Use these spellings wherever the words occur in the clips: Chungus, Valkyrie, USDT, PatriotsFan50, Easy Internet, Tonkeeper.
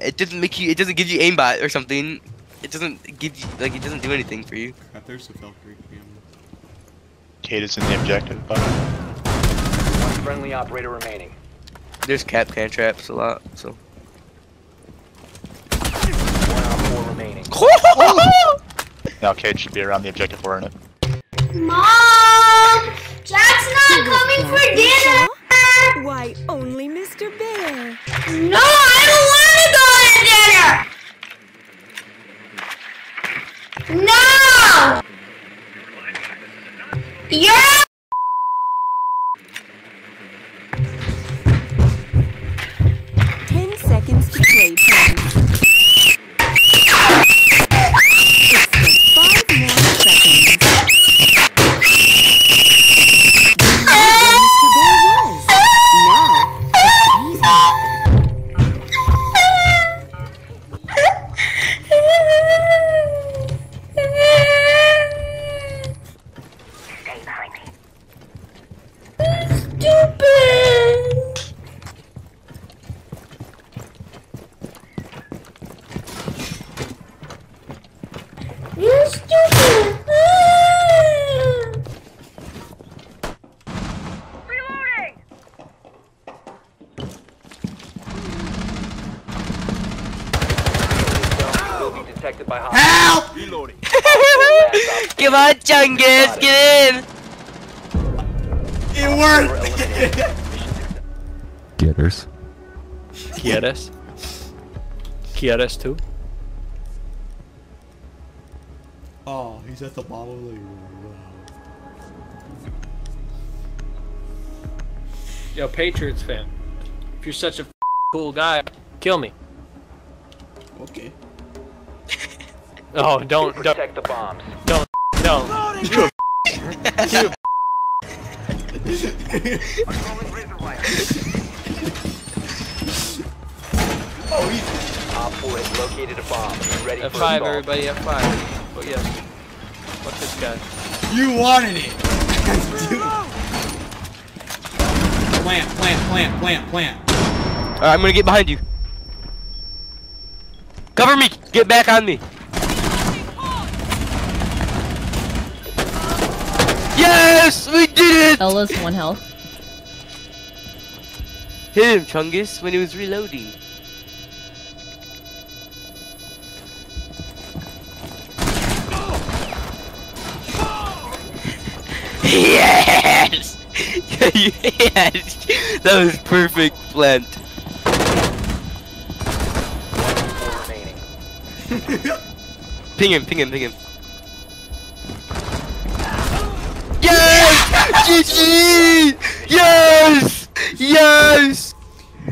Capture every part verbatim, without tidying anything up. it doesn't make you, it doesn't give you aimbot or something. It doesn't give you, like, it doesn't do anything for you. I there's a Valkyrie. Kate is in the objective. But... one friendly operator remaining. There's cap can traps a lot, so. One on four remaining. Now Kate should be around the objective for it. Mom, Jack's not coming for dinner. Why only Mister Bear? No, I don't want to go to dinner! No! Yeah! Ten seconds to play time. It's five more seconds. Help! Reloading. Come on, Chungus, get in! It worked! Get us. Get us. Get us too. Oh, he's at the bottom of the room. Yo, Patriots fan. If you're such a cool guy, kill me. Okay. Oh, don't, don't protect the bombs. Don't, don't. You a you Oh, he's... Op four has located a bomb. Be ready for F five, everybody, F five. Oh, yeah. What's this guy? You wanted it! Plant, plant, plant, plant, plant. Alright, I'm gonna get behind you. Cover me! Get back on me! Yes! We did it! Ella's one health. Hit him, Chungus, when he was reloading. Yes! Yes! That was perfect, Flint. Ping him, ping him, ping him. Yes! Yes! Yes!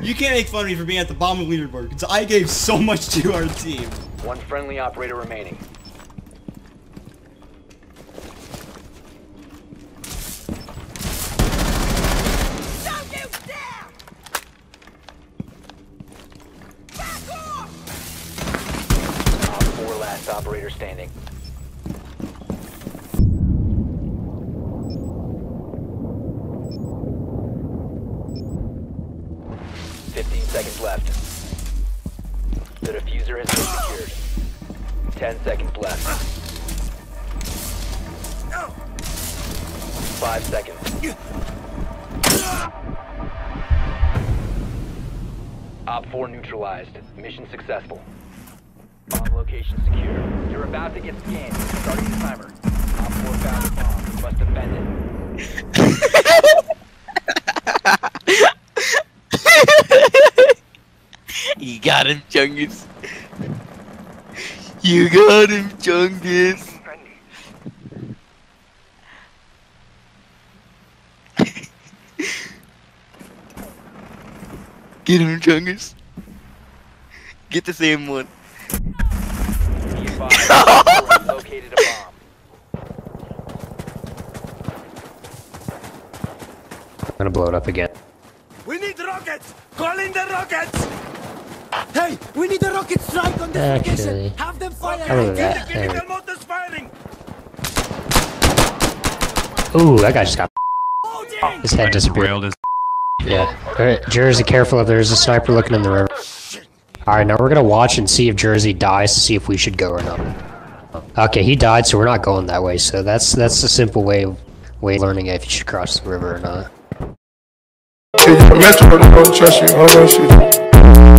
You can't make fun of me for being at the bottom of the leaderboard because I gave so much to our team. One friendly operator remaining. Don't you dare! Back off! Top four, last operator standing. fifteen seconds left. The diffuser has been secured. ten seconds left. five seconds. Op four neutralized. Mission successful. Bomb location secure. You're about to get scanned. Starting the timer. Op four found the bomb. You must defend it. You got him, Chungus. You got him, Chungus. Get him, Chungus. Get the same one. Located a bomb. I'm gonna blow it up again. We need rockets! Call in the rockets! Hey, we need a rocket strike on this location! Have them fire! Keep the chemical motors firing! Ooh, that guy just got oh, his head disappeared. Yeah. Alright, jurors, be careful if there's a sniper looking in the river. Alright, now we're gonna watch and see if Jersey dies to see if we should go or not. Okay, he died, so we're not going that way, so that's that's a simple way of, way of learning if you should cross the river or not. She don't trust